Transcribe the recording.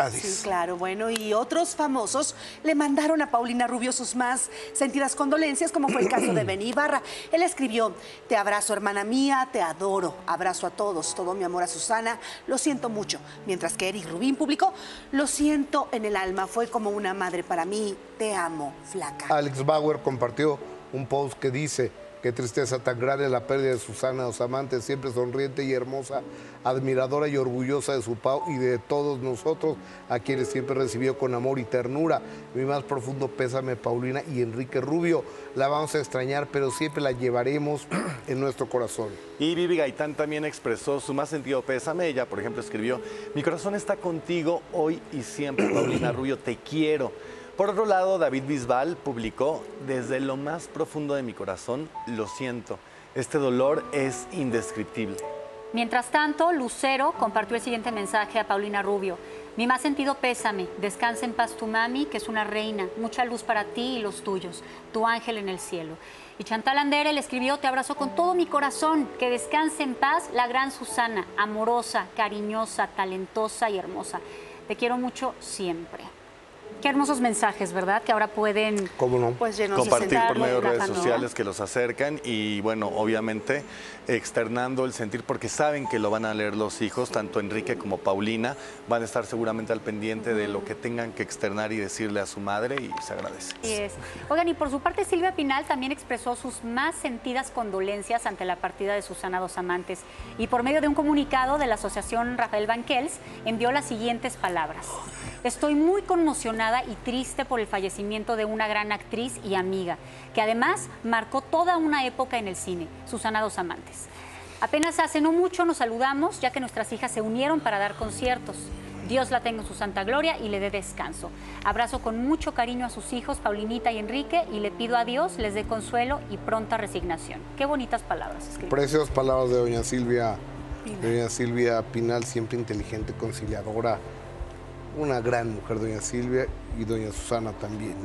Hades. Sí, claro, bueno, y otros famosos le mandaron a Paulina Rubio sus más sentidas condolencias, como fue el caso de Beníbarra. Él escribió: te abrazo, hermana mía, te adoro, abrazo a todos, todo mi amor a Susana, lo siento mucho. Mientras que Eric Rubín publicó: lo siento en el alma, fue como una madre para mí, te amo, flaca. Alex Bauer compartió un post que dice: qué tristeza tan grande la pérdida de Susana Dosamantes, siempre sonriente y hermosa, admiradora y orgullosa de su Pau y de todos nosotros, a quienes siempre recibió con amor y ternura. Mi más profundo pésame, Paulina y Enrique Rubio. La vamos a extrañar, pero siempre la llevaremos en nuestro corazón. Y Bibi Gaitán también expresó su más sentido pésame. Ella, por ejemplo, escribió: mi corazón está contigo hoy y siempre, Paulina Rubio, te quiero. Por otro lado, David Bisbal publicó: desde lo más profundo de mi corazón, lo siento. Este dolor es indescriptible. Mientras tanto, Lucero compartió el siguiente mensaje a Paulina Rubio: mi más sentido pésame, descansa en paz tu mami, que es una reina, mucha luz para ti y los tuyos, tu ángel en el cielo. Y Chantal Andere le escribió: te abrazo con todo mi corazón, que descanse en paz la gran Susana, amorosa, cariñosa, talentosa y hermosa. Te quiero mucho siempre. Qué hermosos mensajes, ¿verdad? Que ahora pueden, ¿cómo no?, pues, compartir por medio de redes sociales, que los acercan y, bueno, obviamente externando el sentir, porque saben que lo van a leer los hijos, tanto Enrique como Paulina, van a estar seguramente al pendiente de lo que tengan que externar y decirle a su madre, y se agradece. Así es. Oigan, y por su parte Silvia Pinal también expresó sus más sentidas condolencias ante la partida de Susana Dosamantes, y por medio de un comunicado de la asociación Rafael Banquels envió las siguientes palabras: estoy muy conmocionada y triste por el fallecimiento de una gran actriz y amiga, que además marcó toda una época en el cine, Susana Dosamantes. Apenas hace no mucho nos saludamos, ya que nuestras hijas se unieron para dar conciertos. Dios la tenga en su santa gloria y le dé descanso. Abrazo con mucho cariño a sus hijos, Paulinita y Enrique, y le pido a Dios les dé consuelo y pronta resignación. Qué bonitas palabras escribieron. Preciosas palabras de doña Silvia Pinal. Doña Silvia Pinal, siempre inteligente, conciliadora. Una gran mujer, doña Silvia, y doña Susana también.